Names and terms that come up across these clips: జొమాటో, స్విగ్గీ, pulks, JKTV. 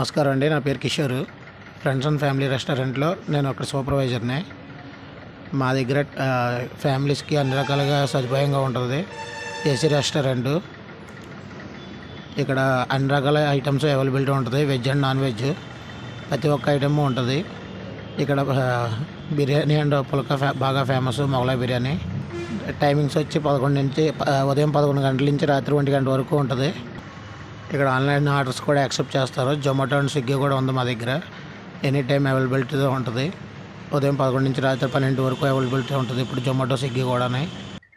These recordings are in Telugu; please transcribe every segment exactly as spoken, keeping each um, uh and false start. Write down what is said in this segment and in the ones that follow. నమస్కారం అండి, నా పేరు కిషోర్. ఫ్రెండ్స్ అండ్ ఫ్యామిలీ రెస్టారెంట్లో నేను అక్కడ సూపర్వైజర్ని. మా దగ్గర ఫ్యామిలీస్కి అన్ని రకాలుగా సదుపాయంగా ఉంటుంది. ఏసీ రెస్టారెంట్, ఇక్కడ అన్ని రకాల ఐటమ్స్ అవైలబిలిటీ ఉంటుంది. వెజ్ అండ్ నాన్ వెజ్ ప్రతి ఒక్క ఐటమ్ ఉంటుంది. ఇక్కడ బిర్యానీ అండ్ పుల్కా బాగా ఫేమస్, మొగలాయి బిర్యానీ. టైమింగ్స్ వచ్చి పదకొండు నుంచి ఉదయం పదకొండు గంటల నుంచి రాత్రి ఒంటి గంట వరకు ఉంటుంది. ఇక్కడ ఆన్లైన్ ఆర్డర్స్ కూడా యాక్సెప్ట్ చేస్తారు. జొమాటో అండ్ స్విగ్గీ కూడా ఉంది మా దగ్గర. ఎనీ టైం అవైలబిలిటీతో ఉంటుంది. ఉదయం పదకొండు నుంచి రాత్రి పన్నెండు వరకు అవైలబిలిటీ ఉంటుంది. ఇప్పుడు జొమాటో స్విగ్గీ కూడా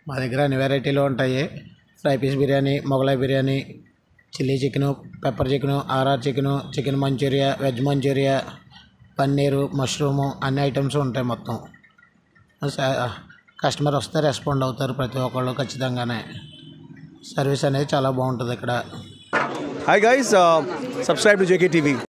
మా దగ్గర అన్ని వెరైటీలు ఉంటాయి. Fry piece biryani, Mughlai biryani, chilli chicken, pepper chicken, RR chicken, chicken Manchuria, veg Manchuria, paneer, mushroom, అన్ని ఐటమ్స్ ఉంటాయి. మొత్తం కస్టమర్ వస్తే రెస్పాండ్ అవుతారు ప్రతి ఒక్కళ్ళు ఖచ్చితంగానే. సర్వీస్ అనేది చాలా బాగుంటుంది ఇక్కడ. Hi guys, uh, subscribe to J K T V.